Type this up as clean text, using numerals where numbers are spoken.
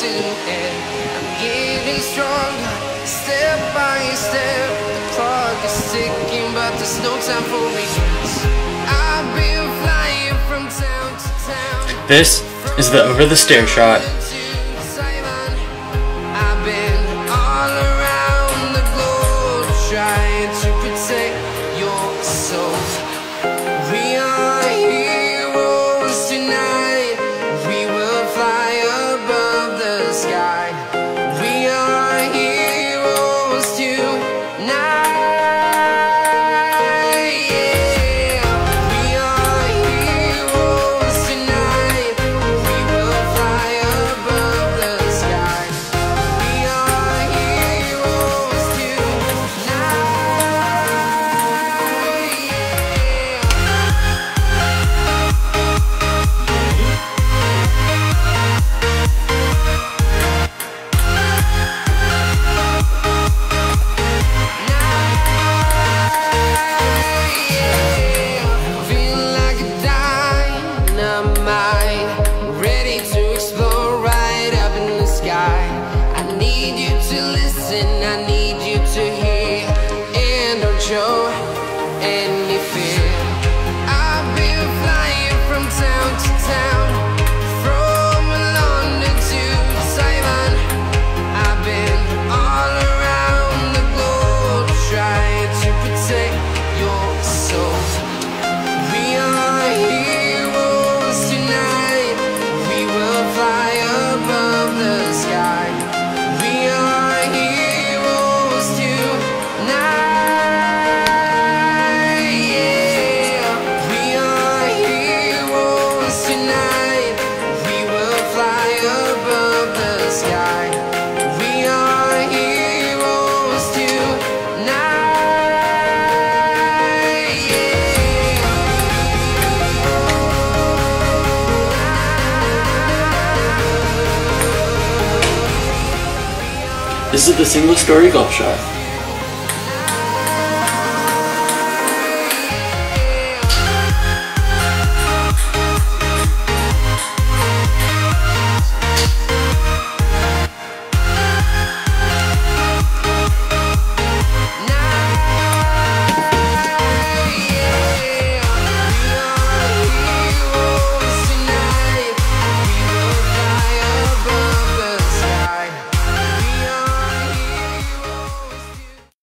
to end. I'm getting stronger, step by step. The clock is ticking, but there's no time for me. I've been flying from town to town. This is the over the stair shot. I've been all around the globe trying to protect your soul. We are heroes tonight. We will fly above the sky. We are heroes tonight. Yeah. We are heroes tonight. We will fly above the sky. We are heroes tonight. Yeah. Ready to explore right up in the sky. I need you to listen, I need you to hear, and don't show any fear. I've been flying from town to town, from London to Taiwan. I've been all around the globe trying to protect your soul. We are heroes tonight. We will fly above the sky. We are heroes tonight. Yeah. We are heroes tonight. We will fly above the sky. We are heroes tonight. Yeah. This is the single story golf shot.